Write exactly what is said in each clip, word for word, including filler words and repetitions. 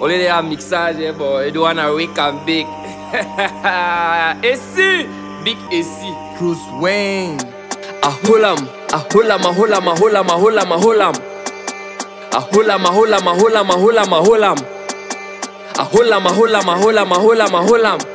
Only they have mixage, but you don't want to wake and bake. A C, big A C. Bruce Wayne. A Hollam, a Hollam, a Hollam, a Hollam, a Hollam, a Hollam. A Hollam, a Hollam, a Hollam, a Hollam, a Hollam. A Hollam, a Hollam, a Hollam, a Hollam, a Hollam.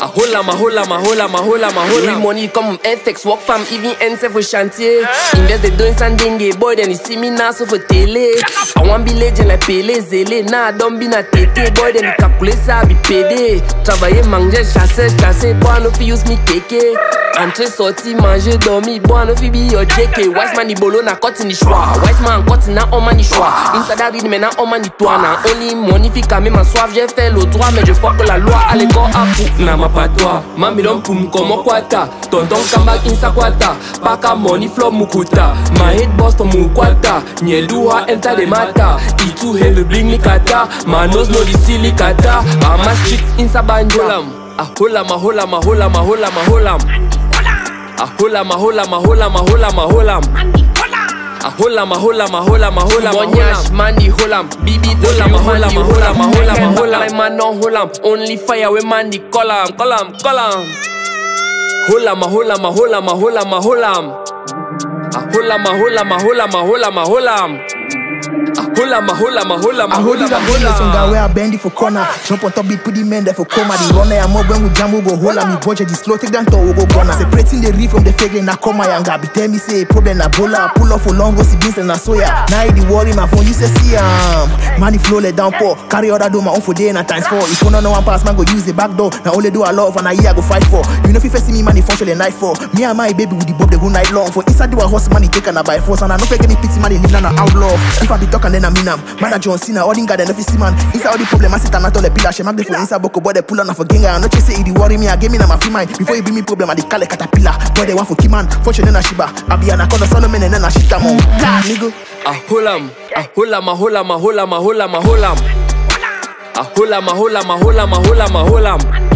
A hollam, a hollam, a hollam, a hollam, a hollam. Real money come from F X, work from even N seven for chantier. Invest the doings and then get boy, then you see me now, so for tele. I want be legend like Pele, Zele. Nah, don't be na tete, boy, then you calculate, so I be payday. Travailler, manger, chasser, chasser, boy, no fi use me keke. Entrer, sorti, manger, dormir, boy, no fi be your J K. Wise man, the bolo, na cut in the schwa. Wise man, cut in na homme ni schwa. Inside that rhythm, na homme ni toi. Na only money fi calmer ma soif, j'ai fait le droit, mais je fuck la loi. Allez, go à fou, na ma. Patwa, mami don pum komo kwata. Tonton kamba kinsa kwata. Paka money flow mukuta. My head boss to mukwata. Nyeluha enter the mata. It too heavy bling likata. My nose no disili kata. I'm a street insa banjolam. A hollam, a hollam, a hollam, a hollam, a hollam. A hollam, a hollam, a hollam, a hollam, a hollam. A hollam, a hollam, a hollam, a hollam, a man the hollam. Bibi hollam, a hollam, a hollam, a hollam, a hollam. Man no hollam, only fire we man the column, column, column. Hollam, a hollam, a hollam, a hollam, a hollam. A hollam, a hollam, a hollam, a hollam, a hollam. A hollam, a hollam, a hollam, a hollam, a hollam. Where I bend it for corner. Jump on top beat, put the men there for coma. The runner I'm up when we jam, we go hollam. Me budget is slow, take down to we go gonna. Separating the reef from the fake, then I come my yanga. Be tell me say problem na bola. Pull off for long, go see beans and I soya. Now I the worry my phone, you say see um. Money flow let down pour. Carry other do my own for day and I times four. If you don't know one pass, man go use the back door. Now only do I love and I year I go fight for. You know if you first see me money function the night for. Me and my baby with the bob the whole night long. For inside do I horse money take and I buy force and I no fake any pity money live now outlaw. If I be talking then I mean I'm man a John Cena, all in God and if you see man. Inside all the problem I sit and I tell the pillar. She mark the phone inside Boko boy they pull on for gang. I know she say it worry me, I give me na my free mind. Before you bring me problem I dey call a caterpillar. Boy they want for key man, fortune then a Shiba. I be an account of Solomon and then a shit among God nigga. A hollam, a hollam, a hollam, a hollam, a hollam, a hollam. A hollam, a hollam, a hollam, a hollam, a hollam.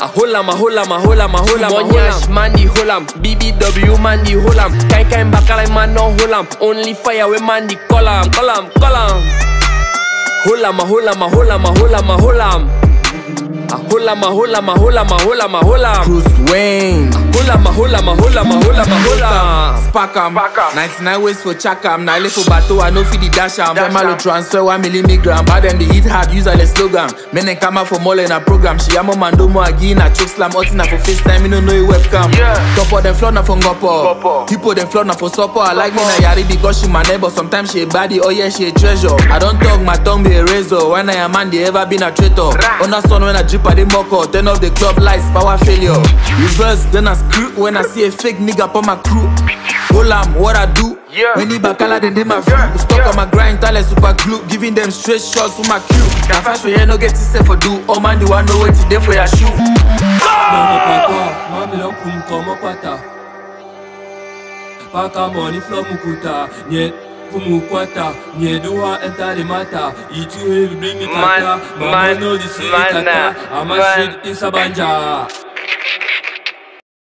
A hollam, a hollam, a hollam, a hollam. Monyash man the hollam, B B W man the hollam. Kai kai bakalai man no hollam, only fire we man the column, column, column. Hollam, a hollam, a hollam, a hollam, a hollam. A hollam, a hollam, a hollam, a hollam, a hollam. Bruce Wayne. A hollam, a hollam, a hollam, a hollam, a hollam. Spackam, ninety-nine ways for chakam. Now left for bato, I no feed the dasham. Them all transfer one milligram. Bad them they eat hard, use all the slogan. Men they come out for more in a program. She am a man do more again. I choke slam, out in for FaceTime. You don't know your webcam. Top of them floor na for ngopo. People them floor na for supper. I like me na yari because she my neighbor. Sometimes she a baddie, oh yeah she a treasure. I don't talk, my tongue be a razor. When I am man, they ever been a traitor. On the sun when I drip at the mocker. Turn off the club lights, power failure. Reverse then I screw when I see a fake nigga on my crew. Hollam, what I do? Yeah. When the bacala then they my food. Yeah. Stuck yeah. on my grind, talent super glue. Giving them straight shots with my cue. Now fast for you, no get yourself for do. Oh man, do I know what today for your shoe? Mama don't come come up at Paka money flow mukuta. Yet, Kumukwata. Nye duha enter the matter. It too heavy, bring me kata. Mama know this is kata. I'm a shit in Sabanja.